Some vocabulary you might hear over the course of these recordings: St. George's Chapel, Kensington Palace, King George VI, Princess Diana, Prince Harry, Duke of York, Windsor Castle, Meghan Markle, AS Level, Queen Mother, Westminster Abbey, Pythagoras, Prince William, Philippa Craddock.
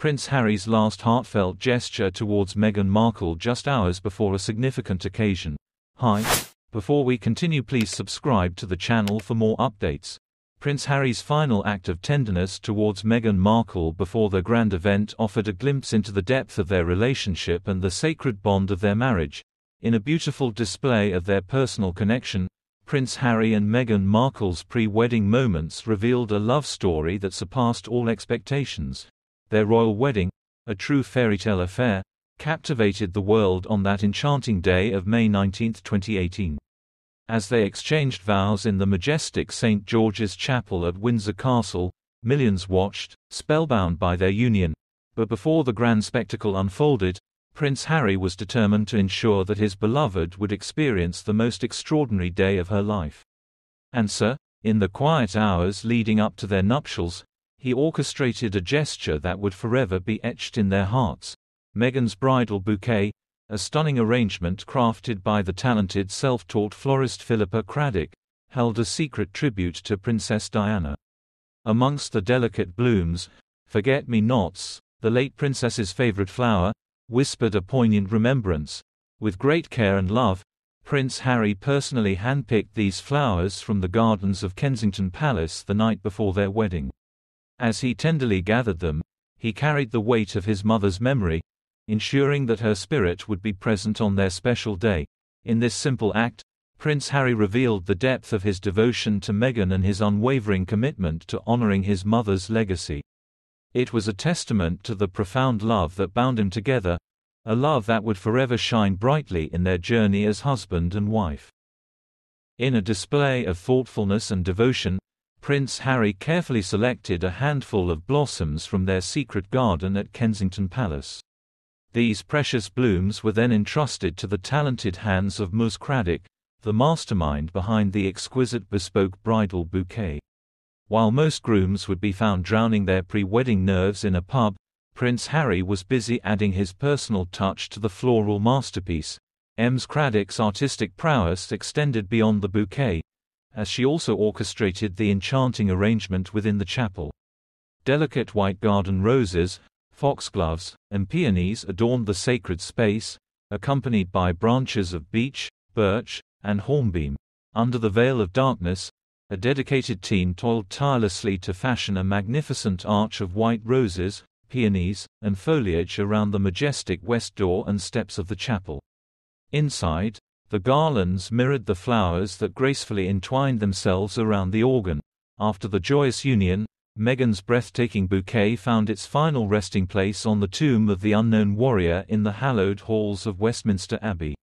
Prince Harry's last heartfelt gesture towards Meghan Markle just hours before a significant occasion. Hi. Before we continue, please subscribe to the channel for more updates. Prince Harry's final act of tenderness towards Meghan Markle before their grand event offered a glimpse into the depth of their relationship and the sacred bond of their marriage. In a beautiful display of their personal connection, Prince Harry and Meghan Markle's pre-wedding moments revealed a love story that surpassed all expectations. Their royal wedding, a true fairytale affair, captivated the world on that enchanting day of May 19, 2018. As they exchanged vows in the majestic St. George's Chapel at Windsor Castle, millions watched, spellbound by their union. But before the grand spectacle unfolded, Prince Harry was determined to ensure that his beloved would experience the most extraordinary day of her life. And so, in the quiet hours leading up to their nuptials, he orchestrated a gesture that would forever be etched in their hearts. Meghan's bridal bouquet, a stunning arrangement crafted by the talented self-taught florist Philippa Craddock, held a secret tribute to Princess Diana. Amongst the delicate blooms, forget-me-nots, the late princess's favorite flower, whispered a poignant remembrance. With great care and love, Prince Harry personally handpicked these flowers from the gardens of Kensington Palace the night before their wedding. As he tenderly gathered them, he carried the weight of his mother's memory, ensuring that her spirit would be present on their special day. In this simple act, Prince Harry revealed the depth of his devotion to Meghan and his unwavering commitment to honoring his mother's legacy. It was a testament to the profound love that bound them together, a love that would forever shine brightly in their journey as husband and wife. In a display of thoughtfulness and devotion, Prince Harry carefully selected a handful of blossoms from their secret garden at Kensington Palace. These precious blooms were then entrusted to the talented hands of Ms. Craddock, the mastermind behind the exquisite bespoke bridal bouquet. While most grooms would be found drowning their pre-wedding nerves in a pub, Prince Harry was busy adding his personal touch to the floral masterpiece. Ms. Craddock's artistic prowess extended beyond the bouquet, as she also orchestrated the enchanting arrangement within the chapel. Delicate white garden roses, foxgloves, and peonies adorned the sacred space, accompanied by branches of beech, birch, and hornbeam. Under the veil of darkness, a dedicated team toiled tirelessly to fashion a magnificent arch of white roses, peonies, and foliage around the majestic west door and steps of the chapel. Inside, the garlands mirrored the flowers that gracefully entwined themselves around the organ. After the joyous union, Meghan's breathtaking bouquet found its final resting place on the tomb of the unknown warrior in the hallowed halls of Westminster Abbey.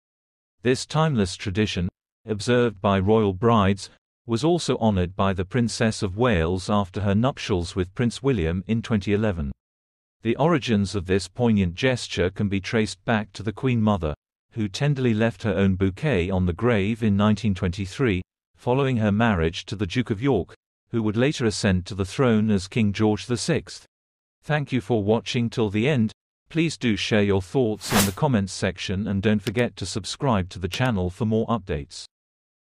This timeless tradition, observed by royal brides, was also honored by the Princess of Wales after her nuptials with Prince William in 2011. The origins of this poignant gesture can be traced back to the Queen Mother, who tenderly left her own bouquet on the grave in 1923, following her marriage to the Duke of York, who would later ascend to the throne as King George VI. Thank you for watching till the end. Please do share your thoughts in the comments section and don't forget to subscribe to the channel for more updates.